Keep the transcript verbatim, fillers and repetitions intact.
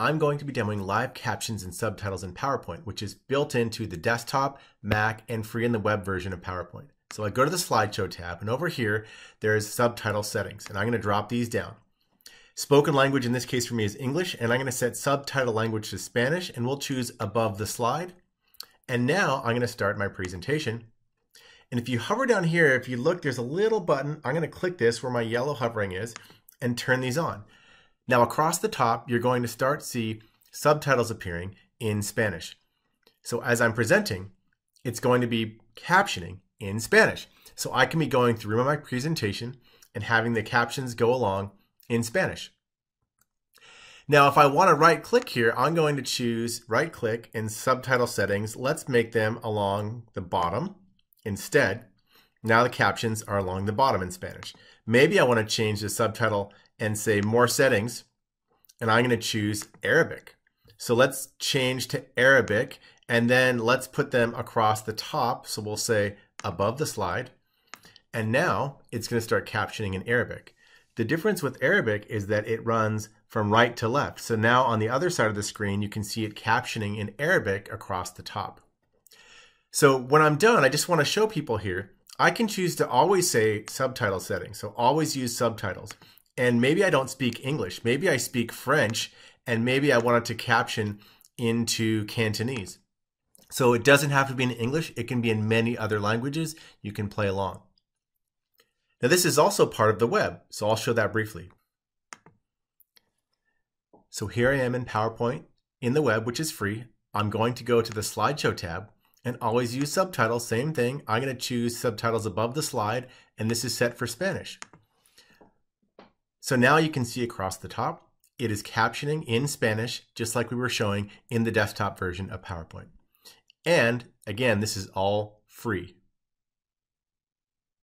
I'm going to be demoing live captions and subtitles in PowerPoint, which is built into the desktop, Mac, and free in the web version of PowerPoint. So I go to the slideshow tab, and over here, there's subtitle settings, and I'm gonna drop these down. Spoken language in this case for me is English, and I'm gonna set subtitle language to Spanish, and we'll choose above the slide. And now I'm gonna start my presentation. And if you hover down here, if you look, there's a little button. I'm gonna click this where my yellow hovering is and turn these on. Now across the top, you're going to start see subtitles appearing in Spanish. So as I'm presenting, it's going to be captioning in Spanish. So I can be going through my presentation and having the captions go along in Spanish. Now, if I want to right click here, I'm going to choose right click and subtitle settings. Let's make them along the bottom instead. Now the captions are along the bottom in Spanish. Maybe I want to change the subtitle and say more settings, and I'm gonna choose Arabic. So let's change to Arabic, and then let's put them across the top. So we'll say above the slide, and now it's gonna start captioning in Arabic. The difference with Arabic is that it runs from right to left. So now on the other side of the screen, you can see it captioning in Arabic across the top. So when I'm done, I just wanna show people here, I can choose to always say subtitle settings. So always use subtitles. And maybe I don't speak English. Maybe I speak French, and maybe I wanted to caption into Cantonese. So it doesn't have to be in English. It can be in many other languages. You can play along. Now this is also part of the web, so I'll show that briefly. So here I am in PowerPoint in the web, which is free. I'm going to go to the slideshow tab and always use subtitles, same thing. I'm gonna choose subtitles above the slide, and this is set for Spanish. So now you can see across the top, it is captioning in Spanish, just like we were showing in the desktop version of PowerPoint. And again, this is all free.